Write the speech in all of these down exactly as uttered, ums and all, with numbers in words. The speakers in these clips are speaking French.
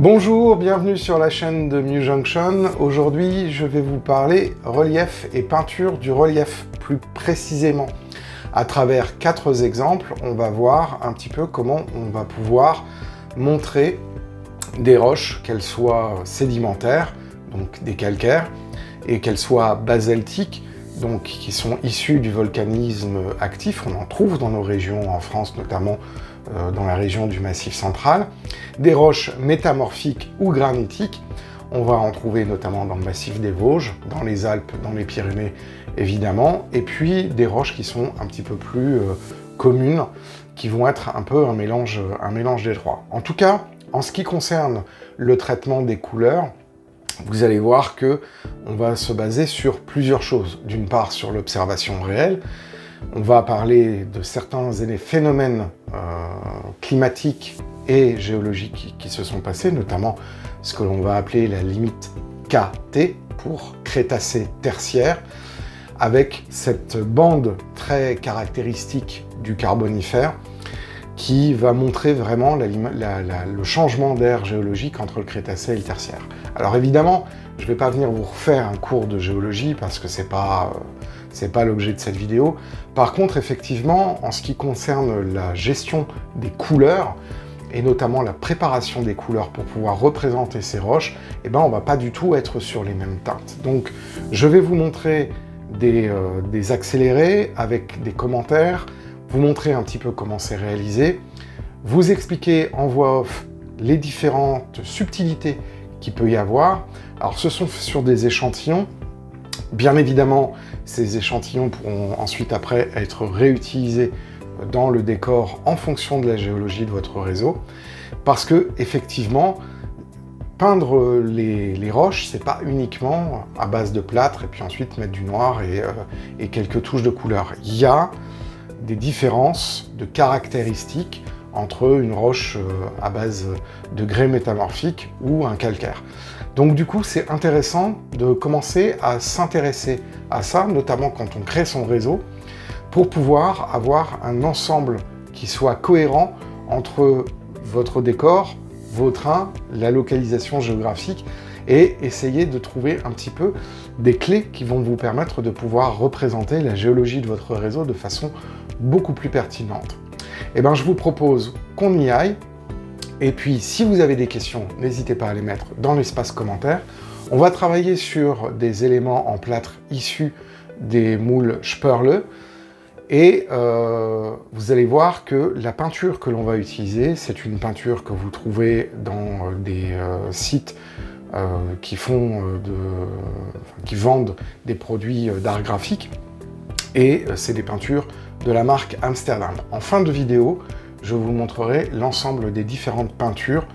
Bonjour, bienvenue sur la chaîne de muJunction. Aujourd'hui, je vais vous parler relief et peinture du relief, plus précisément. À travers quatre exemples, on va voir un petit peu comment on va pouvoir montrer des roches, qu'elles soient sédimentaires, donc des calcaires, et qu'elles soient basaltiques, donc qui sont issues du volcanisme actif. On en trouve dans nos régions, en France notamment, euh, dans la région du Massif central. Des roches métamorphiques ou granitiques, on va en trouver notamment dans le Massif des Vosges, dans les Alpes, dans les Pyrénées évidemment, et puis des roches qui sont un petit peu plus euh, communes, qui vont être un peu un mélange, un mélange des trois. En tout cas, en ce qui concerne le traitement des couleurs, vous allez voir que on va se baser sur plusieurs choses. D'une part, sur l'observation réelle, on va parler de certains phénomènes euh, climatiques et géologiques qui se sont passés, notamment ce que l'on va appeler la limite K T pour Crétacé tertiaire, avec cette bande très caractéristique du Carbonifère qui va montrer vraiment la, la, la, le changement d'air géologique entre le Crétacé et le tertiaire. Alors évidemment, je ne vais pas venir vous refaire un cours de géologie parce que ce n'est pas, euh, pas l'objet de cette vidéo. Par contre, effectivement, en ce qui concerne la gestion des couleurs, et notamment la préparation des couleurs pour pouvoir représenter ces roches, eh ben, on ne va pas du tout être sur les mêmes teintes. Donc je vais vous montrer des, euh, des accélérés avec des commentaires, vous montrer un petit peu comment c'est réalisé, vous expliquer en voix off les différentes subtilités qu'il peut y avoir. Alors ce sont sur des échantillons, bien évidemment ces échantillons pourront ensuite après être réutilisés dans le décor en fonction de la géologie de votre réseau, parce que effectivement peindre les, les roches, c'est pas uniquement à base de plâtre et puis ensuite mettre du noir et, euh, et quelques touches de couleur. Il y a des différences de caractéristiques entre une roche à base de grès métamorphique ou un calcaire. Donc du coup, c'est intéressant de commencer à s'intéresser à ça, notamment quand on crée son réseau, pour pouvoir avoir un ensemble qui soit cohérent entre votre décor, vos trains, la localisation géographique, et essayer de trouver un petit peu des clés qui vont vous permettre de pouvoir représenter la géologie de votre réseau de façon beaucoup plus pertinente. Et ben, je vous propose qu'on y aille, et puis si vous avez des questions, n'hésitez pas à les mettre dans l'espace commentaire. On va travailler sur des éléments en plâtre issus des moules Spoerle, et euh, vous allez voir que la peinture que l'on va utiliser, c'est une peinture que vous trouvez dans des euh, sites euh, qui font euh, de, enfin, qui vendent des produits d'art graphique, et euh, c'est des peintures de la marque Amsterdam. En fin de vidéo, je vous montrerai l'ensemble des différentes peintures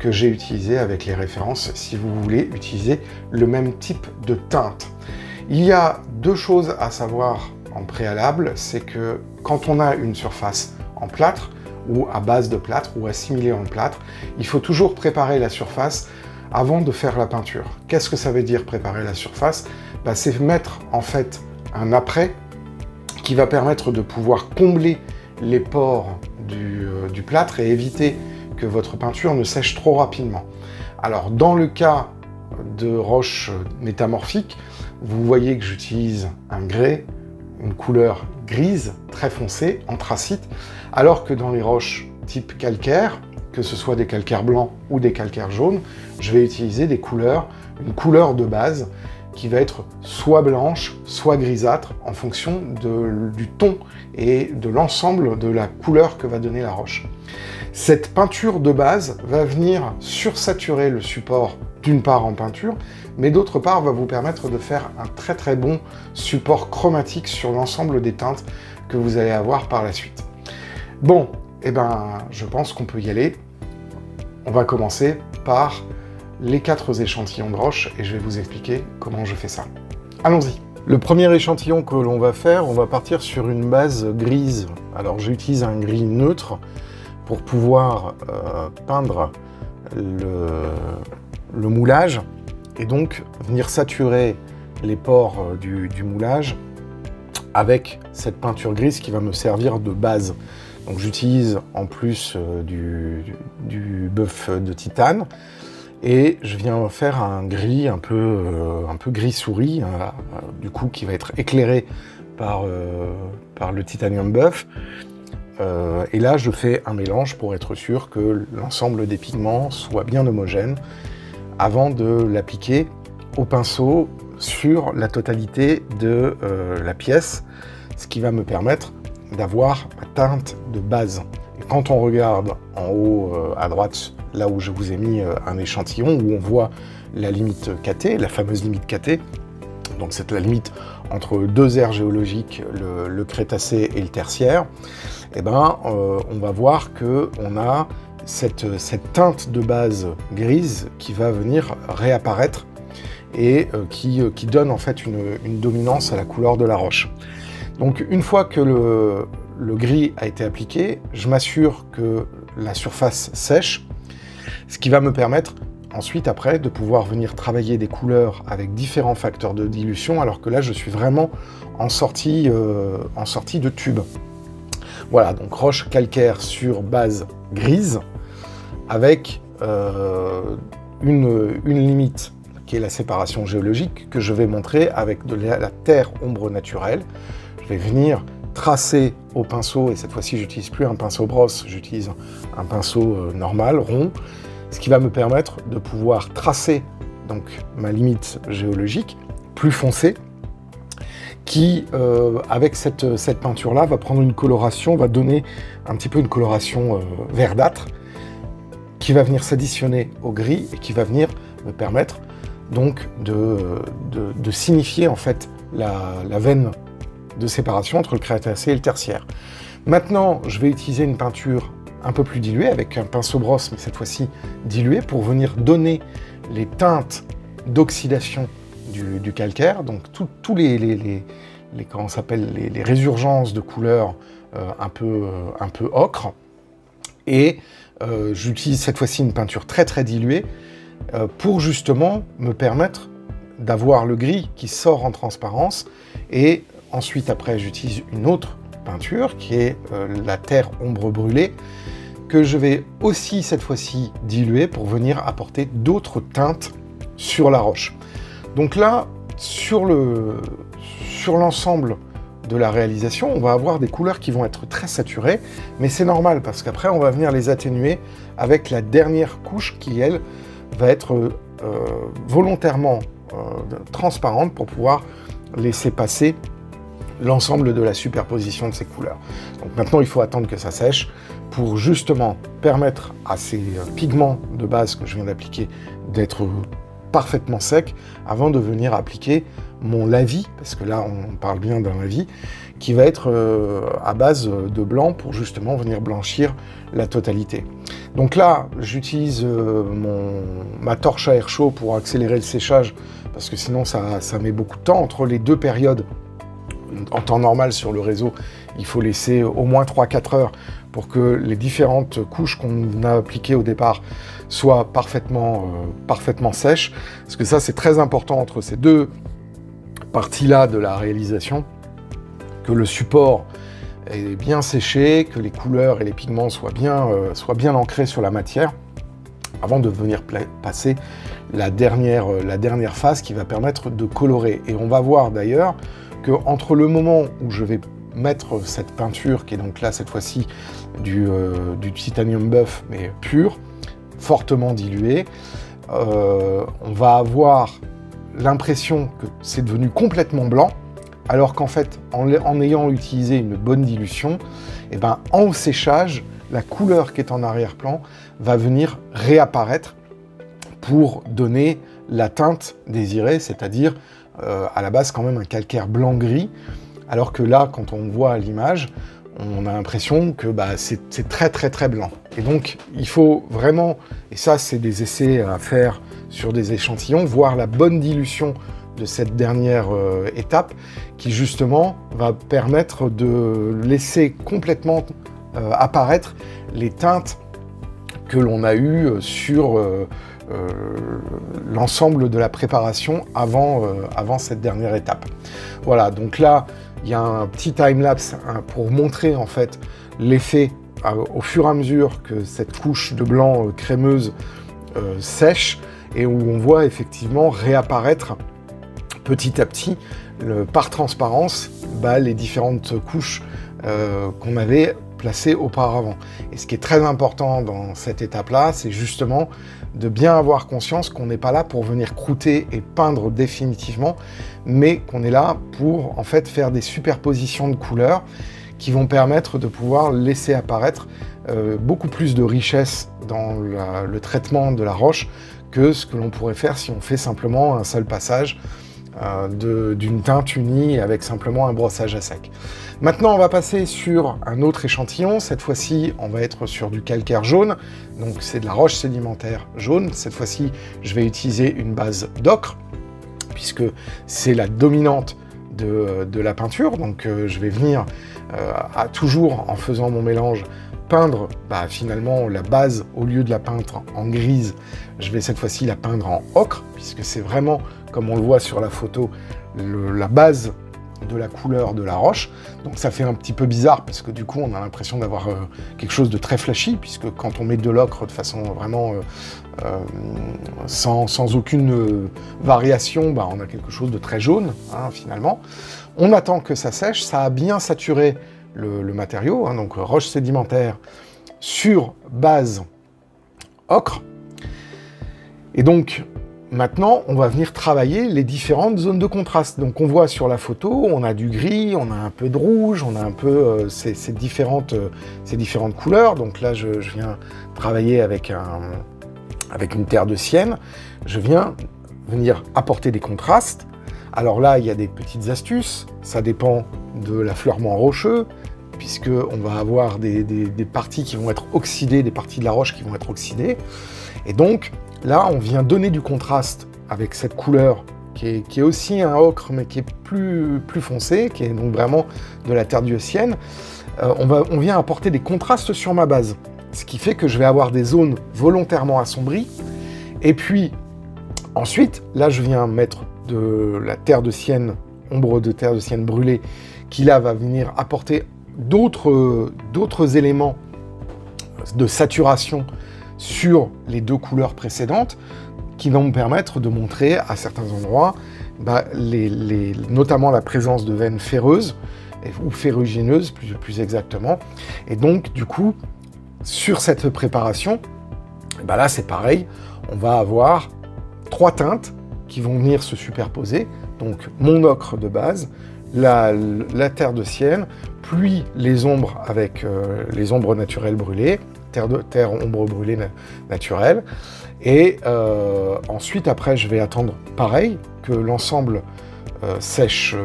que j'ai utilisées avec les références si vous voulez utiliser le même type de teinte. Il y a deux choses à savoir en préalable, c'est que quand on a une surface en plâtre ou à base de plâtre ou assimilée en plâtre, il faut toujours préparer la surface avant de faire la peinture. Qu'est-ce que ça veut dire préparer la surface? Bah, c'est mettre en fait un apprêt qui va permettre de pouvoir combler les pores du, euh, du plâtre et éviter que votre peinture ne sèche trop rapidement. Alors dans le cas de roches métamorphiques, vous voyez que j'utilise un grès, une couleur grise très foncée, anthracite, alors que dans les roches type calcaire, que ce soit des calcaires blancs ou des calcaires jaunes, je vais utiliser des couleurs, une couleur de base qui va être soit blanche, soit grisâtre, en fonction de, du ton et de l'ensemble de la couleur que va donner la roche. Cette peinture de base va venir sursaturer le support, d'une part en peinture, mais d'autre part va vous permettre de faire un très très bon support chromatique sur l'ensemble des teintes que vous allez avoir par la suite. Bon, et eh ben, je pense qu'on peut y aller. On va commencer par les quatre échantillons de roche et je vais vous expliquer comment je fais ça. Allons-y. Le premier échantillon que l'on va faire, on va partir sur une base grise. Alors j'utilise un gris neutre pour pouvoir euh, peindre le, le moulage et donc venir saturer les pores du, du moulage avec cette peinture grise qui va me servir de base. Donc j'utilise en plus du, du, du buff de titane. et je viens faire un gris un peu, euh, un peu gris-souris, hein, du coup qui va être éclairé par, euh, par le titanium buff. Euh, et là je fais un mélange pour être sûr que l'ensemble des pigments soit bien homogène avant de l'appliquer au pinceau sur la totalité de euh, la pièce, ce qui va me permettre d'avoir ma teinte de base. Et quand on regarde en haut euh, à droite, là où je vous ai mis euh, un échantillon, où on voit la limite K T, la fameuse limite K T, donc c'est la limite entre deux aires géologiques, le, le Crétacé et le Tertiaire, eh ben, euh, on va voir qu'on a cette, cette teinte de base grise qui va venir réapparaître et euh, qui, euh, qui donne en fait une, une dominance à la couleur de la roche. Donc une fois que le, le gris a été appliqué, je m'assure que la surface sèche, ce qui va me permettre ensuite après de pouvoir venir travailler des couleurs avec différents facteurs de dilution, alors que là je suis vraiment en sortie, euh, en sortie de tube. Voilà, donc roche calcaire sur base grise, avec euh, une, une limite qui est la séparation géologique, que je vais montrer avec de la, la terre ombre naturelle. Je vais venir tracer au pinceau, et cette fois-ci j'utilise plus un pinceau brosse, j'utilise un pinceau euh, normal, rond, ce qui va me permettre de pouvoir tracer donc ma limite géologique plus foncée, qui euh, avec cette, cette peinture-là va prendre une coloration, va donner un petit peu une coloration euh, verdâtre, qui va venir s'additionner au gris et qui va venir me permettre donc de, de, de signifier en fait la, la veine de séparation entre le Crétacé et le Tertiaire. Maintenant, je vais utiliser une peinture un peu plus diluée, avec un pinceau brosse, mais cette fois-ci dilué, pour venir donner les teintes d'oxydation du, du calcaire, donc tous les, les, les, les, comment on s'appelle, les, les résurgences de couleurs euh, un, peu, euh, un peu ocre. Et euh, j'utilise cette fois-ci une peinture très très diluée, euh, pour justement me permettre d'avoir le gris qui sort en transparence, et ensuite, après, j'utilise une autre peinture qui est euh, la terre ombre brûlée, que je vais aussi cette fois-ci diluer pour venir apporter d'autres teintes sur la roche. Donc là, sur le, sur l'ensemble de la réalisation, on va avoir des couleurs qui vont être très saturées, mais c'est normal parce qu'après, on va venir les atténuer avec la dernière couche qui, elle, va être euh, volontairement euh, transparente pour pouvoir laisser passer l'ensemble de la superposition de ces couleurs. Donc maintenant, il faut attendre que ça sèche pour justement permettre à ces pigments de base que je viens d'appliquer d'être parfaitement secs avant de venir appliquer mon lavis, parce que là, on parle bien d'un lavis, qui va être à base de blanc pour justement venir blanchir la totalité. Donc là, j'utilise ma torche à air chaud pour accélérer le séchage, parce que sinon, ça, ça met beaucoup de temps entre les deux périodes. En temps normal sur le réseau, il faut laisser au moins trois à quatre heures pour que les différentes couches qu'on a appliquées au départ soient parfaitement, euh, parfaitement sèches. Parce que ça, c'est très important entre ces deux parties-là de la réalisation, que le support est bien séché, que les couleurs et les pigments soient bien, euh, soient bien ancrés sur la matière, avant de venir passer la dernière, euh, la dernière phase qui va permettre de colorer. Et on va voir d'ailleurs que entre le moment où je vais mettre cette peinture, qui est donc là cette fois-ci du, euh, du titanium buff, mais pur, fortement dilué, euh, on va avoir l'impression que c'est devenu complètement blanc, alors qu'en fait, en, en ayant utilisé une bonne dilution, et ben, en séchage, la couleur qui est en arrière-plan va venir réapparaître pour donner la teinte désirée, c'est-à-dire Euh, à la base quand même un calcaire blanc-gris, alors que là, quand on voit à l'image, on a l'impression que bah, c'est très très très blanc. Et donc, il faut vraiment, et ça c'est des essais à faire sur des échantillons, voir la bonne dilution de cette dernière euh, étape, qui justement va permettre de laisser complètement euh, apparaître les teintes que l'on a eues sur Euh, Euh, l'ensemble de la préparation avant, euh, avant cette dernière étape. Voilà, donc là, il y a un petit time-lapse hein, pour montrer en fait l'effet euh, au fur et à mesure que cette couche de blanc euh, crémeuse euh, sèche. et où on voit effectivement réapparaître petit à petit, le, par transparence, bah, les différentes couches euh, qu'on avait placées auparavant. Et ce qui est très important dans cette étape-là, c'est justement de bien avoir conscience qu'on n'est pas là pour venir croûter et peindre définitivement, mais qu'on est là pour en fait faire des superpositions de couleurs qui vont permettre de pouvoir laisser apparaître euh, beaucoup plus de richesse dans la, le traitement de la roche que ce que l'on pourrait faire si on fait simplement un seul passage euh, d'une teinte unie avec simplement un brossage à sec. Maintenant, on va passer sur un autre échantillon. Cette fois-ci, on va être sur du calcaire jaune. Donc, c'est de la roche sédimentaire jaune. Cette fois-ci, je vais utiliser une base d'ocre puisque c'est la dominante de, de la peinture. Donc, euh, je vais venir, euh, à, toujours en faisant mon mélange, peindre bah, finalement la base au lieu de la peindre en grise, je vais cette fois-ci la peindre en ocre, puisque c'est vraiment, comme on le voit sur la photo, le, la base de la couleur de la roche. Donc ça fait un petit peu bizarre, parce que du coup on a l'impression d'avoir euh, quelque chose de très flashy, puisque quand on met de l'ocre de façon vraiment euh, euh, sans, sans aucune euh, variation, bah, on a quelque chose de très jaune, hein, finalement. On attend que ça sèche, ça a bien saturé Le, le matériau, hein, donc roche sédimentaire sur base ocre. Et donc maintenant on va venir travailler les différentes zones de contraste. Donc on voit sur la photo, on a du gris, on a un peu de rouge, on a un peu euh, ces, ces, différentes, euh, ces différentes couleurs. Donc là je, je viens travailler avec, un, avec une terre de sienne, je viens venir apporter des contrastes. Alors là, il y a des petites astuces, ça dépend de l'affleurement rocheux, puisqu'on va avoir des, des, des parties qui vont être oxydées, des parties de la roche qui vont être oxydées. Et donc, là, on vient donner du contraste avec cette couleur qui est, qui est aussi un ocre, mais qui est plus, plus foncé, qui est donc vraiment de la terre dieussienne. Euh, on, va, on vient apporter des contrastes sur ma base, ce qui fait que je vais avoir des zones volontairement assombries. Et puis, ensuite, là, je viens mettre de la terre de sienne, ombre de terre de sienne brûlée, qui là va venir apporter d'autres d'autres éléments de saturation sur les deux couleurs précédentes, qui vont me permettre de montrer à certains endroits, bah, les, les, notamment la présence de veines ferreuses, ou ferrugineuses plus, plus exactement. Et donc du coup, sur cette préparation, bah là c'est pareil, on va avoir trois teintes qui vont venir se superposer, donc mon ocre de base, la, la terre de sienne, puis les ombres avec euh, les ombres naturelles brûlées, terre, de, terre ombre brûlée na naturelle, et euh, ensuite après je vais attendre pareil, que l'ensemble euh, sèche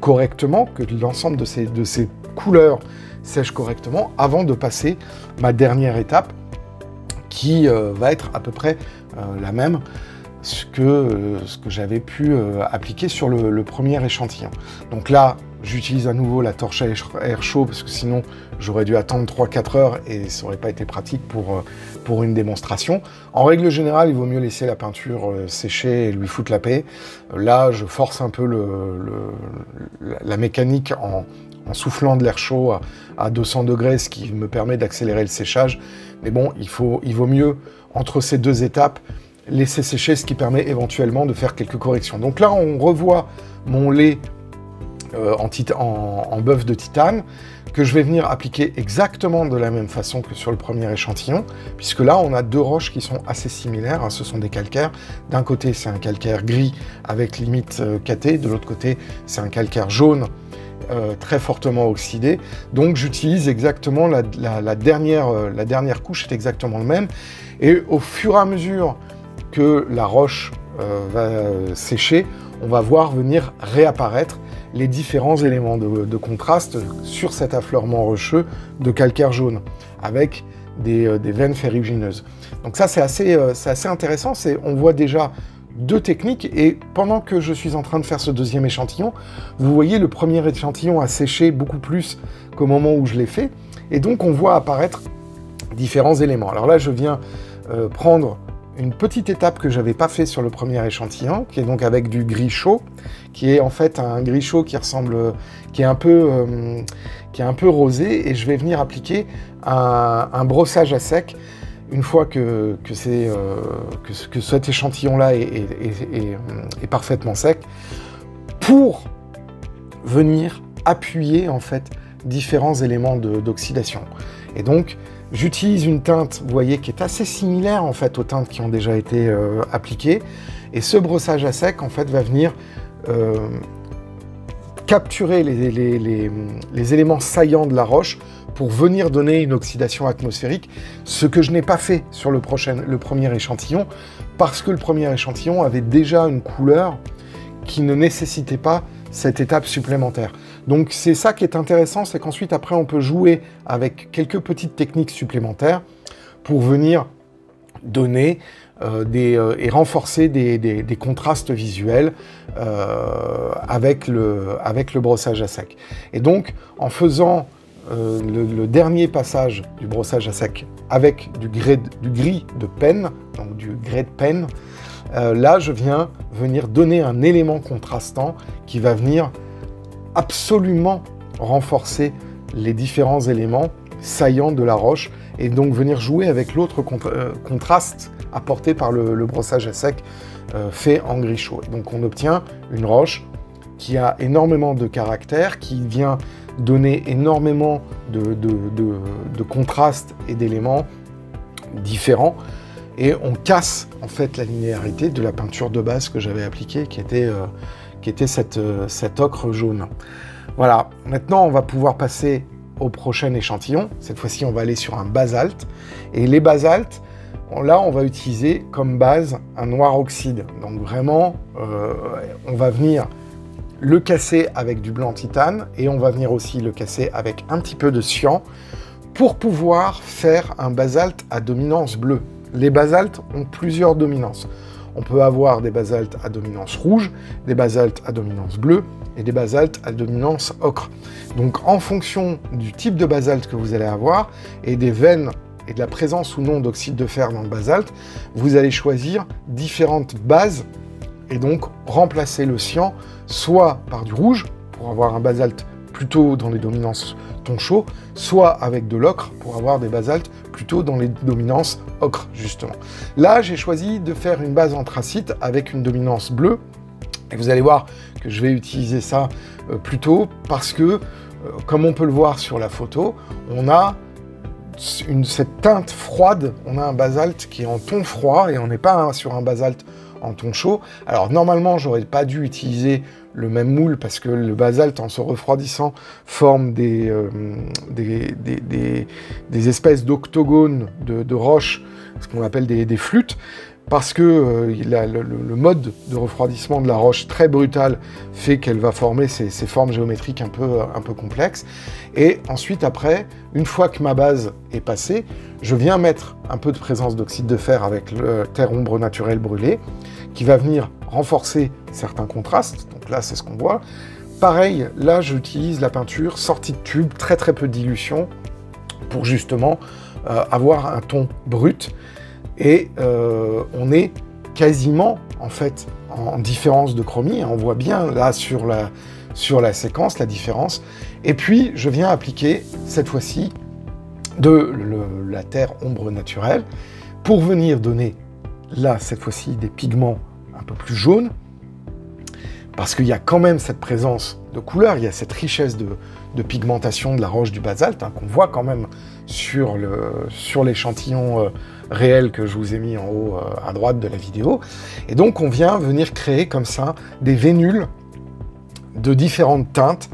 correctement, que l'ensemble de ces, de ces couleurs sèche correctement, avant de passer ma dernière étape, qui euh, va être à peu près euh, la même, ce que, euh, ce que j'avais pu euh, appliquer sur le, le premier échantillon. Donc là, j'utilise à nouveau la torche à air chaud, parce que sinon, j'aurais dû attendre trois quatre heures et ça n'aurait pas été pratique pour, pour une démonstration. En règle générale, il vaut mieux laisser la peinture euh, sécher et lui foutre la paix. Là, je force un peu le, le, la mécanique en, en soufflant de l'air chaud à, à deux cents degrés, ce qui me permet d'accélérer le séchage. Mais bon, il, faut, il vaut mieux, entre ces deux étapes, laisser sécher, ce qui permet éventuellement de faire quelques corrections. Donc là, on revoit mon lait euh, en, en, en bœuf de titane, que je vais venir appliquer exactement de la même façon que sur le premier échantillon, puisque là, on a deux roches qui sont assez similaires, hein, ce sont des calcaires. D'un côté, c'est un calcaire gris avec limite euh, catée, de l'autre côté, c'est un calcaire jaune euh, très fortement oxydé. Donc j'utilise exactement la, la, la, dernière, euh, la dernière couche, est exactement le même, et au fur et à mesure que la roche euh, va sécher, on va voir venir réapparaître les différents éléments de, de contraste sur cet affleurement rocheux de calcaire jaune, avec des, euh, des veines ferrugineuses. Donc ça, c'est assez, euh, c'est assez intéressant, on voit déjà deux techniques, et pendant que je suis en train de faire ce deuxième échantillon, vous voyez le premier échantillon a séché beaucoup plus qu'au moment où je l'ai fait, et donc on voit apparaître différents éléments. Alors là, je viens euh, prendre une petite étape que j'avais pas fait sur le premier échantillon, qui est donc avec du gris chaud, qui est en fait un gris chaud qui ressemble, qui est un peu, euh, qui est un peu rosé, et je vais venir appliquer un, un brossage à sec Une fois que, que, c'est, euh, que, que cet échantillon-là est, est, est, est, est parfaitement sec, pour venir appuyer en fait différents éléments d'oxydation. Et donc, j'utilise une teinte, vous voyez, qui est assez similaire en fait aux teintes qui ont déjà été euh, appliquées. Et ce brossage à sec en fait va venir euh, capturer les, les, les, les éléments saillants de la roche pour venir donner une oxydation atmosphérique, ce que je n'ai pas fait sur le, prochain, le premier échantillon, parce que le premier échantillon avait déjà une couleur qui ne nécessitait pas cette étape supplémentaire. Donc c'est ça qui est intéressant, c'est qu'ensuite après on peut jouer avec quelques petites techniques supplémentaires pour venir donner euh, des, euh, et renforcer des, des, des contrastes visuels euh, avec, le, avec le brossage à sec. Et donc en faisant Euh, le, le dernier passage du brossage à sec avec du, grès, du gris de penne, donc du grès de penne, euh, là je viens venir donner un élément contrastant qui va venir absolument renforcer les différents éléments saillants de la roche et donc venir jouer avec l'autre contra euh, contraste apporté par le, le brossage à sec euh, fait en gris chaud. Et donc on obtient une roche qui a énormément de caractère, qui vient donner énormément de, de, de, de contrastes et d'éléments différents, et on casse en fait la linéarité de la peinture de base que j'avais appliquée, qui était, euh, qui était cette, euh, cette ocre jaune. Voilà, maintenant on va pouvoir passer au prochain échantillon. Cette fois-ci on va aller sur un basalte, et les basaltes, là on va utiliser comme base un noir oxyde, donc vraiment euh, on va venir le casser avec du blanc titane, et on va venir aussi le casser avec un petit peu de cyan pour pouvoir faire un basalte à dominance bleue. Les basaltes ont plusieurs dominances. On peut avoir des basaltes à dominance rouge, des basaltes à dominance bleue et des basaltes à dominance ocre. Donc en fonction du type de basalte que vous allez avoir et des veines et de la présence ou non d'oxyde de fer dans le basalte, vous allez choisir différentes bases et donc remplacer le cyan soit par du rouge, pour avoir un basalte plutôt dans les dominances ton chaud, soit avec de l'ocre, pour avoir des basaltes plutôt dans les dominances ocre, justement. Là, j'ai choisi de faire une base anthracite avec une dominance bleue, et vous allez voir que je vais utiliser ça euh, plutôt parce que, euh, comme on peut le voir sur la photo, on a une, cette teinte froide, on a un basalte qui est en ton froid, et on n'est pas hein, sur un basalte en ton chaud. Alors normalement j'aurais pas dû utiliser le même moule parce que le basalte en se refroidissant forme des, euh, des, des, des, des espèces d'octogones de, de roches, ce qu'on appelle des, des flûtes, parce que euh, il a le, le mode de refroidissement de la roche très brutal fait qu'elle va former ces, ces formes géométriques un peu, un peu complexes. Et ensuite après, une fois que ma base est passée, je viens mettre un peu de présence d'oxyde de fer avec le terre ombre naturelle brûlée, qui va venir renforcer certains contrastes. Donc là, c'est ce qu'on voit. Pareil, là, j'utilise la peinture sortie de tube, très très peu de dilution, pour justement euh, avoir un ton brut. Et euh, on est quasiment, en fait, en différence de chromie. On voit bien, là, sur la, sur la séquence, la différence. Et puis, je viens appliquer, cette fois-ci, de le, la terre ombre naturelle, pour venir donner, là, cette fois-ci, des pigments un peu plus jaunes, parce qu'il y a quand même cette présence de couleur, il y a cette richesse de, de pigmentation de la roche du basalte, hein, qu'on voit quand même sur l'échantillon euh, réel que je vous ai mis en haut euh, à droite de la vidéo. Et donc, on vient venir créer comme ça des vénules de différentes teintes,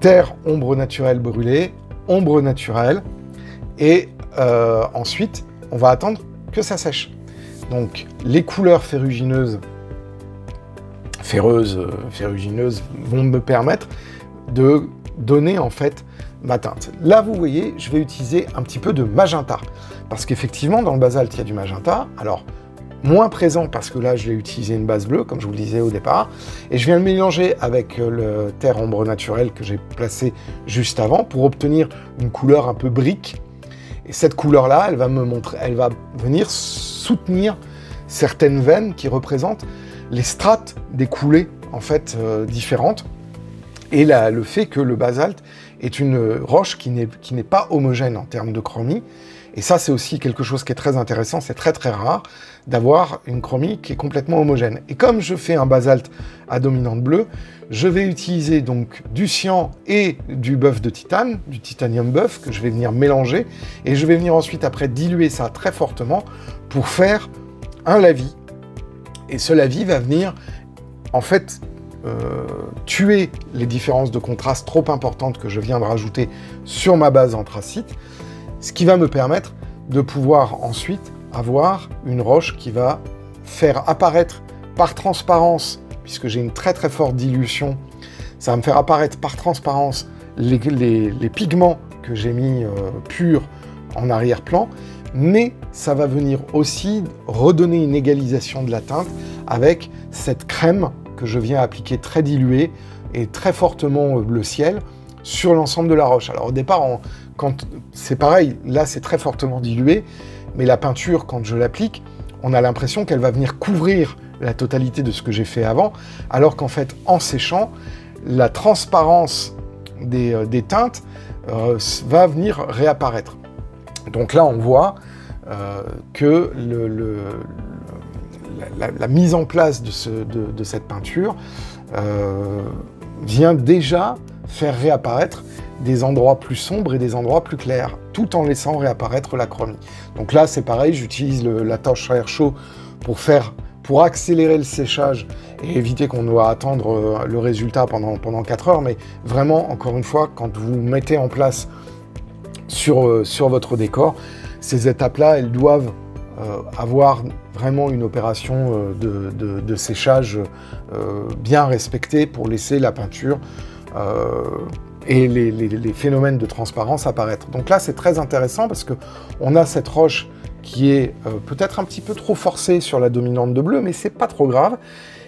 terre ombre naturelle brûlée, ombre naturelle, et euh, ensuite on va attendre que ça sèche. Donc les couleurs ferrugineuses ferreuses euh, ferrugineuses vont me permettre de donner en fait ma teinte. Là vous voyez, je vais utiliser un petit peu de magenta, parce qu'effectivement dans le basalte il y a du magenta, alors moins présent parce que là je vais utiliser une base bleue comme je vous le disais au départ, et je viens le mélanger avec le terre ombre naturelle que j'ai placé juste avant pour obtenir une couleur un peu brique. Et cette couleur là elle va me montrer, elle va venir soutenir certaines veines qui représentent les strates des coulées en fait euh, différentes, et là, le fait que le basalte est une roche qui n'est qui n'est pas homogène en termes de chromie. Et ça, c'est aussi quelque chose qui est très intéressant, c'est très très rare d'avoir une chromie qui est complètement homogène. Et comme je fais un basalte à dominante bleue, je vais utiliser donc du cyan et du bœuf de titane, du titanium bœuf, que je vais venir mélanger, et je vais venir ensuite après diluer ça très fortement pour faire un lavis. Et ce lavis va venir, en fait, Euh, tuer les différences de contraste trop importantes que je viens de rajouter sur ma base anthracite, ce qui va me permettre de pouvoir ensuite avoir une roche qui va faire apparaître par transparence, puisque j'ai une très très forte dilution, ça va me faire apparaître par transparence les, les, les pigments que j'ai mis euh, purs en arrière-plan, mais ça va venir aussi redonner une égalisation de la teinte avec cette crème que je viens appliquer très dilué et très fortement bleu ciel sur l'ensemble de la roche. Alors au départ, on, quand c'est pareil, là c'est très fortement dilué, mais la peinture, quand je l'applique, on a l'impression qu'elle va venir couvrir la totalité de ce que j'ai fait avant, alors qu'en fait, en séchant, la transparence des, euh, des teintes euh, va venir réapparaître. Donc là, on voit euh, que le... le, le La, la mise en place de, ce, de, de cette peinture euh, vient déjà faire réapparaître des endroits plus sombres et des endroits plus clairs, tout en laissant réapparaître la chromie. Donc là, c'est pareil, j'utilise la torche à air chaud pour, faire, pour accélérer le séchage et éviter qu'on doit attendre le résultat pendant, pendant quatre heures, mais vraiment, encore une fois, quand vous mettez en place sur, euh, sur votre décor, ces étapes-là, elles doivent Euh, avoir vraiment une opération euh, de, de, de séchage euh, bien respectée pour laisser la peinture euh, et les, les, les phénomènes de transparence apparaître. Donc là, c'est très intéressant parce qu'on a cette roche qui est euh, peut-être un petit peu trop forcée sur la dominante de bleu, mais c'est pas trop grave.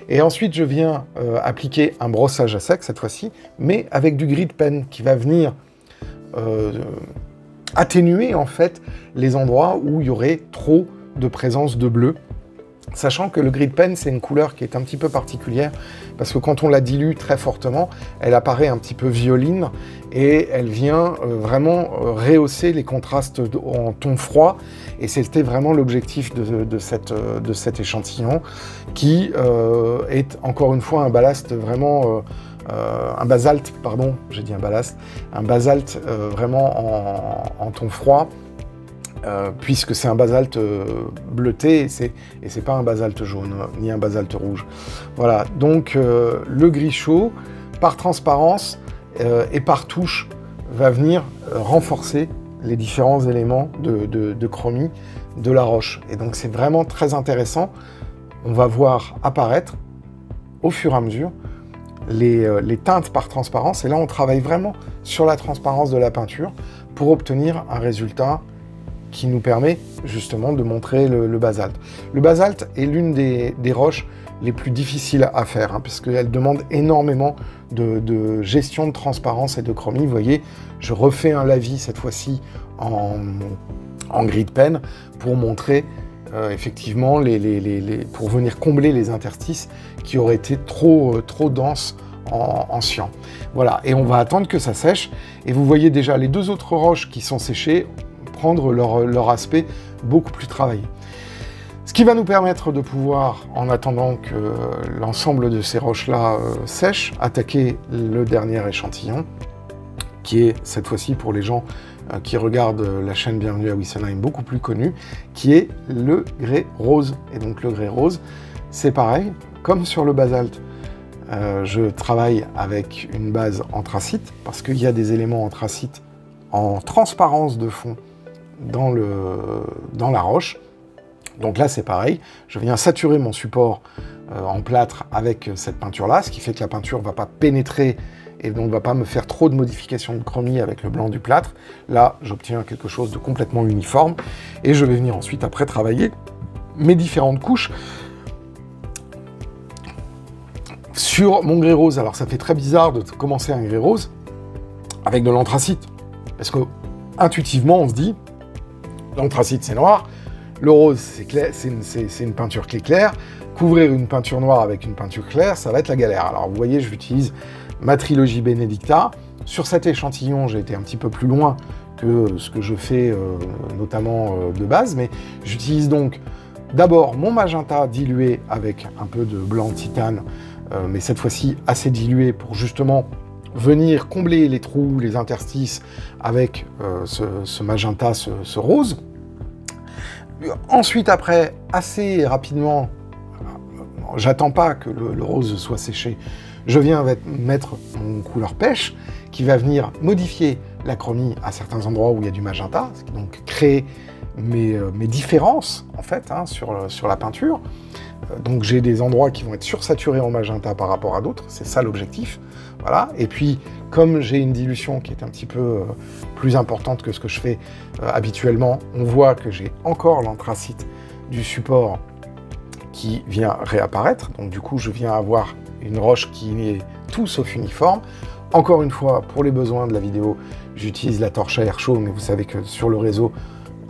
Et ensuite, je viens euh, appliquer un brossage à sec cette fois-ci, mais avec du gris de pen qui va venir... Euh, atténuer en fait les endroits où il y aurait trop de présence de bleu, sachant que le gris de pen, c'est une couleur qui est un petit peu particulière parce que quand on la dilue très fortement, elle apparaît un petit peu violine et elle vient euh, vraiment euh, rehausser les contrastes en ton froid, et c'était vraiment l'objectif de, de, cette, de cet échantillon qui euh, est encore une fois un ballast vraiment... Euh, Euh, un basalte, pardon, j'ai dit un ballast, un basalte euh, vraiment en, en ton froid, euh, puisque c'est un basalte euh, bleuté, et c'est et c'est pas un basalte jaune, ni un basalte rouge. Voilà, donc euh, le gris chaud, par transparence euh, et par touche, va venir euh, renforcer les différents éléments de, de, de chromie de la roche. Et donc c'est vraiment très intéressant, on va voir apparaître au fur et à mesure Les, les teintes par transparence, et là on travaille vraiment sur la transparence de la peinture pour obtenir un résultat qui nous permet justement de montrer le, le basalte. Le basalte est l'une des, des roches les plus difficiles à faire, hein, parce qu'elle demande énormément de, de gestion de transparence et de chromie. Vous voyez, je refais un lavis cette fois-ci en, en gris de pen pour montrer Euh, effectivement, les, les, les, les, pour venir combler les interstices qui auraient été trop, euh, trop denses en, en cyan. Voilà, et on va attendre que ça sèche. Et vous voyez déjà les deux autres roches qui sont séchées prendre leur, leur aspect beaucoup plus travaillé. Ce qui va nous permettre de pouvoir, en attendant que euh, l'ensemble de ces roches-là euh, sèchent, attaquer le dernier échantillon, qui est cette fois-ci pour les gens qui regarde la chaîne Bienvenue à Wissenheim, beaucoup plus connue, qui est le grès rose. Et donc le grès rose, c'est pareil, comme sur le basalte, euh, je travaille avec une base anthracite, parce qu'il y a des éléments anthracite en transparence de fond dans, le, dans la roche. Donc là, c'est pareil, je viens saturer mon support euh, en plâtre avec cette peinture-là, ce qui fait que la peinture ne va pas pénétrer et donc ne va pas me faire trop de modifications de chromie avec le blanc du plâtre. Là, j'obtiens quelque chose de complètement uniforme, et je vais venir ensuite après travailler mes différentes couches sur mon grès rose. Alors ça fait très bizarre de commencer un grès rose avec de l'anthracite, parce que intuitivement on se dit, l'anthracite c'est noir, le rose c'est une, une peinture qui est claire, couvrir une peinture noire avec une peinture claire, ça va être la galère. Alors vous voyez, j'utilise ma trilogie Benedicta. Sur cet échantillon, j'ai été un petit peu plus loin que ce que je fais euh, notamment euh, de base, mais j'utilise donc d'abord mon magenta dilué avec un peu de blanc titane, euh, mais cette fois-ci assez dilué pour justement venir combler les trous, les interstices avec euh, ce, ce magenta, ce, ce rose. Ensuite, après, assez rapidement, j'attends pas que le, le rose soit séché, je viens mettre mon couleur pêche qui va venir modifier l'acromie à certains endroits où il y a du magenta, ce qui donc crée mes, mes différences en fait hein, sur, sur la peinture. Donc j'ai des endroits qui vont être sursaturés en magenta par rapport à d'autres, c'est ça l'objectif. Voilà. Et puis comme j'ai une dilution qui est un petit peu euh, plus importante que ce que je fais euh, habituellement, on voit que j'ai encore l'anthracite du support qui vient réapparaître. Donc du coup je viens avoir une roche qui est tout sauf uniforme. Encore une fois, pour les besoins de la vidéo, j'utilise la torche à air chaud, mais vous savez que sur le réseau,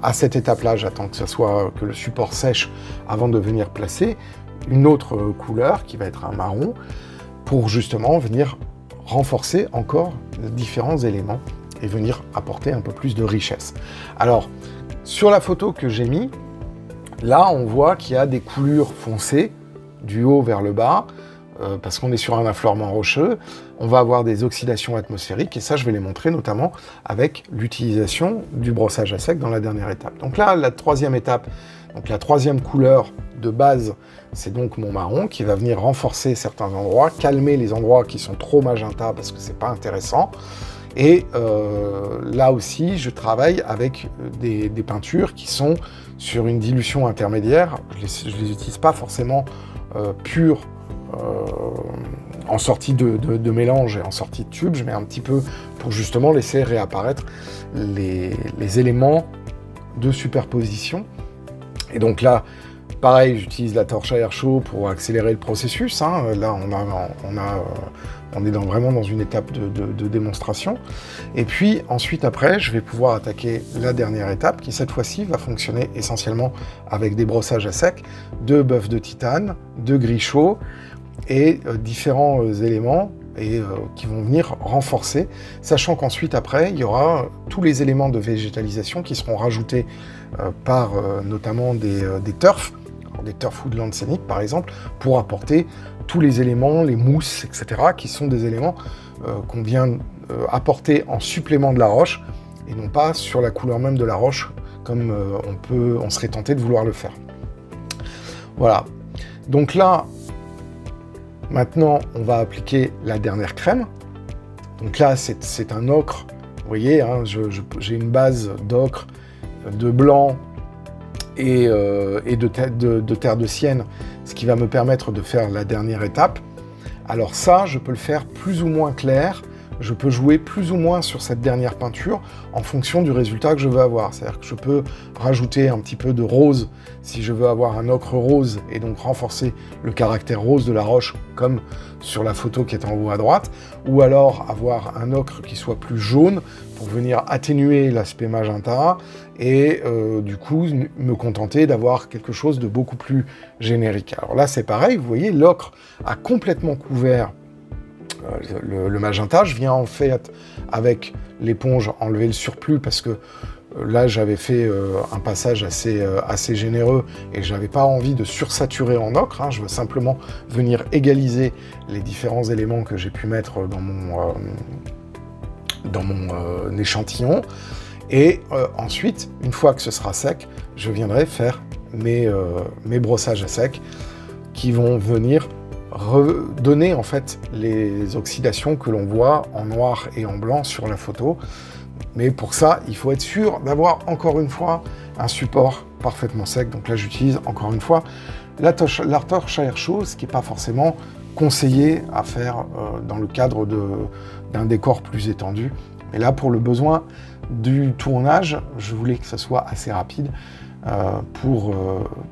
à cette étape-là, j'attends que ce soit que le support sèche avant de venir placer une autre couleur qui va être un marron pour justement venir renforcer encore différents éléments et venir apporter un peu plus de richesse. Alors, sur la photo que j'ai mis, là, on voit qu'il y a des coulures foncées du haut vers le bas, euh, parce qu'on est sur un affleurement rocheux. On va avoir des oxydations atmosphériques, et ça, je vais les montrer notamment avec l'utilisation du brossage à sec dans la dernière étape. Donc là, la troisième étape, donc la troisième couleur de base, c'est donc mon marron qui va venir renforcer certains endroits, calmer les endroits qui sont trop magenta parce que c'est pas intéressant. Et euh, là aussi, je travaille avec des, des peintures qui sont sur une dilution intermédiaire. Je les, je les utilise pas forcément euh, pures, Euh, en sortie de, de, de mélange et en sortie de tube, je mets un petit peu pour justement laisser réapparaître les, les éléments de superposition. Et donc là, pareil, j'utilise la torche à air chaud pour accélérer le processus. Hein. Là, on, a, on, a, on est dans, vraiment dans une étape de, de, de démonstration. Et puis ensuite, après, je vais pouvoir attaquer la dernière étape qui, cette fois-ci, va fonctionner essentiellement avec des brossages à sec, de bœuf de titane, de gris chaud, et euh, différents euh, éléments et, euh, qui vont venir renforcer, sachant qu'ensuite après il y aura tous les éléments de végétalisation qui seront rajoutés euh, par euh, notamment des, euh, des turfs, des turfs ou de Landscenic par exemple, pour apporter tous les éléments, les mousses, et cetera, qui sont des éléments euh, qu'on vient euh, apporter en supplément de la roche et non pas sur la couleur même de la roche comme euh, on, peut, on serait tenté de vouloir le faire. Voilà, donc là, maintenant, on va appliquer la dernière crème. Donc là, c'est un ocre. Vous voyez, hein, j'ai une base d'ocre, de blanc et, euh, et de, te, de, de terre de sienne, ce qui va me permettre de faire la dernière étape. Alors ça, je peux le faire plus ou moins clair. Je peux jouer plus ou moins sur cette dernière peinture en fonction du résultat que je veux avoir. C'est-à-dire que je peux rajouter un petit peu de rose si je veux avoir un ocre rose et donc renforcer le caractère rose de la roche comme sur la photo qui est en haut à droite, ou alors avoir un ocre qui soit plus jaune pour venir atténuer l'aspect magenta et euh, du coup me contenter d'avoir quelque chose de beaucoup plus générique. Alors là c'est pareil, vous voyez l'ocre a complètement couvert Le, le magenta. Je viens en fait avec l'éponge enlever le surplus parce que là j'avais fait euh, un passage assez, euh, assez généreux et j'avais pas envie de sursaturer en ocre, hein. Je veux simplement venir égaliser les différents éléments que j'ai pu mettre dans mon, euh, dans mon euh, échantillon et euh, ensuite, une fois que ce sera sec, je viendrai faire mes, euh, mes brossages à sec qui vont venir redonner en fait les oxydations que l'on voit en noir et en blanc sur la photo. Mais pour ça, il faut être sûr d'avoir encore une fois un support parfaitement sec. Donc là, j'utilise encore une fois la torche, la torche à air chaud, ce qui n'est pas forcément conseillé à faire euh, dans le cadre d'un décor plus étendu. Mais là, pour le besoin du tournage, je voulais que ce soit assez rapide euh, pour, euh,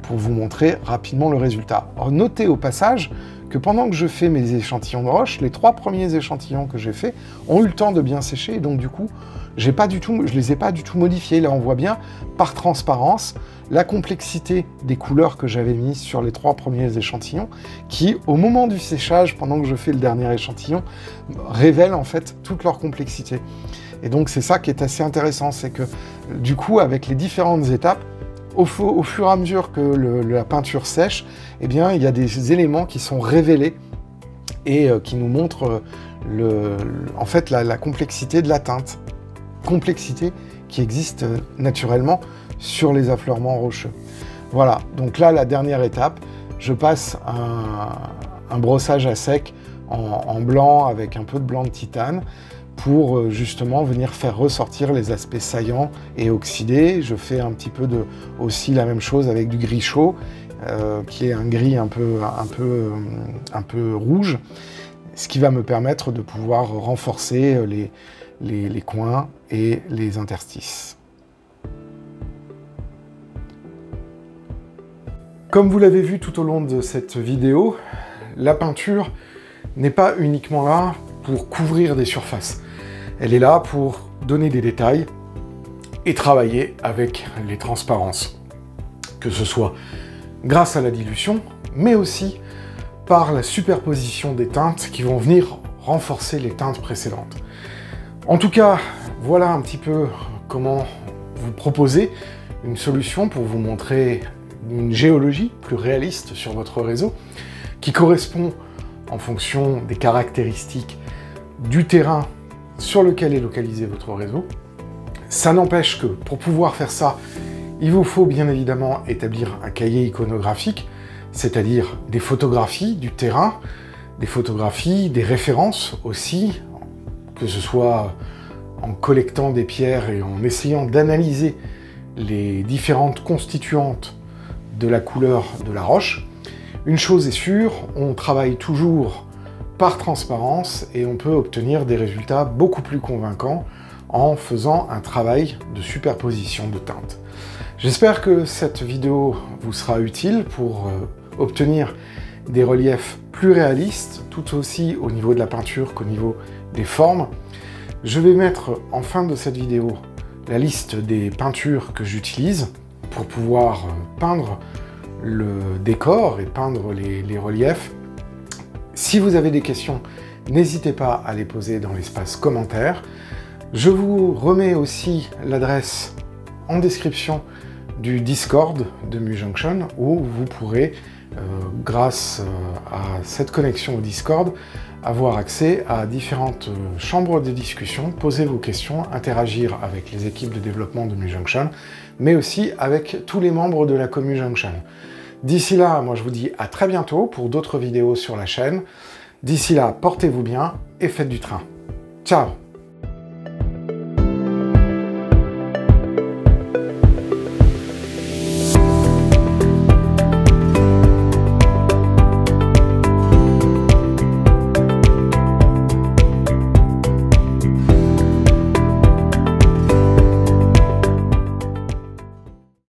pour vous montrer rapidement le résultat. Alors, notez au passage que pendant que je fais mes échantillons de roche, les trois premiers échantillons que j'ai faits ont eu le temps de bien sécher, et donc du coup, j'ai pas du tout, je les ai pas du tout modifiés. Là, on voit bien, par transparence, la complexité des couleurs que j'avais mises sur les trois premiers échantillons, qui, au moment du séchage, pendant que je fais le dernier échantillon, révèlent en fait toute leur complexité. Et donc c'est ça qui est assez intéressant, c'est que du coup avec les différentes étapes, au, au fur et à mesure que le, la peinture sèche, eh bien il y a des éléments qui sont révélés et euh, qui nous montrent euh, le, en fait la, la complexité de la teinte. Complexité qui existe euh, naturellement sur les affleurements rocheux. Voilà, donc là la dernière étape, je passe un, un brossage à sec en, en blanc avec un peu de blanc de titane pour justement venir faire ressortir les aspects saillants et oxydés. Je fais un petit peu de, aussi la même chose avec du gris chaud, euh, qui est un gris un peu, un, peu, un peu rouge, ce qui va me permettre de pouvoir renforcer les, les, les coins et les interstices. Comme vous l'avez vu tout au long de cette vidéo, la peinture n'est pas uniquement là pour couvrir des surfaces. Elle est là pour donner des détails et travailler avec les transparences, que ce soit grâce à la dilution, mais aussi par la superposition des teintes qui vont venir renforcer les teintes précédentes. En tout cas, voilà un petit peu comment vous proposer une solution pour vous montrer une géologie plus réaliste sur votre réseau, qui correspond en fonction des caractéristiques du terrain sur lequel est localisé votre réseau. Ça n'empêche que pour pouvoir faire ça, il vous faut bien évidemment établir un cahier iconographique, c'est-à-dire des photographies du terrain, des photographies, des références aussi, que ce soit en collectant des pierres et en essayant d'analyser les différentes constituantes de la couleur de la roche. Une chose est sûre, on travaille toujours par transparence et on peut obtenir des résultats beaucoup plus convaincants en faisant un travail de superposition de teintes. J'espère que cette vidéo vous sera utile pour euh, obtenir des reliefs plus réalistes, tout aussi au niveau de la peinture qu'au niveau des formes. Je vais mettre en fin de cette vidéo la liste des peintures que j'utilise pour pouvoir peindre le décor et peindre les, les reliefs. Si vous avez des questions, n'hésitez pas à les poser dans l'espace commentaire. Je vous remets aussi l'adresse en description du Discord de muJunction, où vous pourrez, euh, grâce à cette connexion au Discord, avoir accès à différentes chambres de discussion, poser vos questions, interagir avec les équipes de développement de muJunction, mais aussi avec tous les membres de la CommuJunction. D'ici là, moi je vous dis à très bientôt pour d'autres vidéos sur la chaîne. D'ici là, portez-vous bien et faites du train. Ciao!